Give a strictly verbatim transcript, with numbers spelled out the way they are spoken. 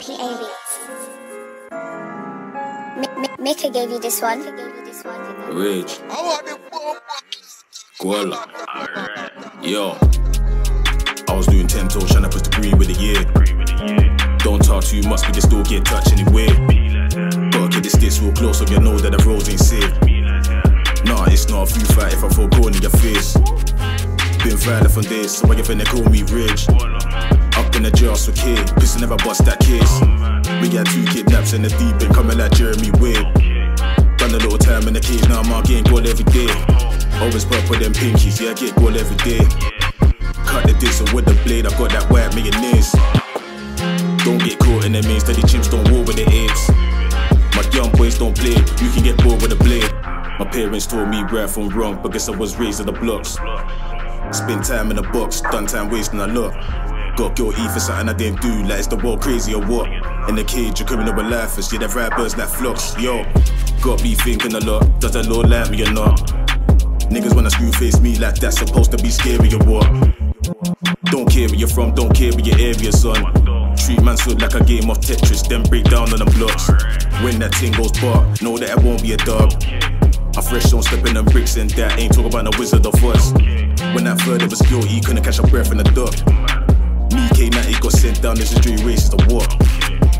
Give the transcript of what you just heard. P alias. Mika gave you this one. Rage Gwulla. Yo, I was doing ten toes, trying to push the green with the year. Don't talk too much, but you still get touched anyway. Gotta get this this real close, so you know that the roads ain't safe. Nah, it's not a free fight if I throw gold in your face. Been violent for days, so why you finna call me Rage? Up in the jail, so kid, pissing never bust that case. We got two kidnaps in the deep end, coming like Jeremy Wade. Done a little time in the cage, now I'm out getting gold every day. Always work with them pinkies, yeah, I get gold every day. Cut the distance with the blade, I got that white mayonnaise. Don't get caught in the main, steady chimps don't war with the apes. My young boys don't play, you can get bored with a blade. My parents told me right from wrong, but guess I was raised in the blocks. Spend time in the box, done time wasting a lot. Got guilty for something I didn't do, like is the world crazy or what? In the cage, you're criminal with lifers, yeah, that rappers like flocks, yo. Got me thinking a lot, does that Lord like me or not? Niggas wanna screw face me like that's supposed to be scary or what? Don't care where you're from, don't care where your area, son. Treat man so like a game of Tetris, then break down on the blocks. When that thing goes bar, know that it won't be a dub. I fresh don't step in them bricks and that, ain't talking about no Wizard of Oz. When that third it was guilty, couldn't catch a breath in the duck. Me K ninety got sent down, this is three races to walk.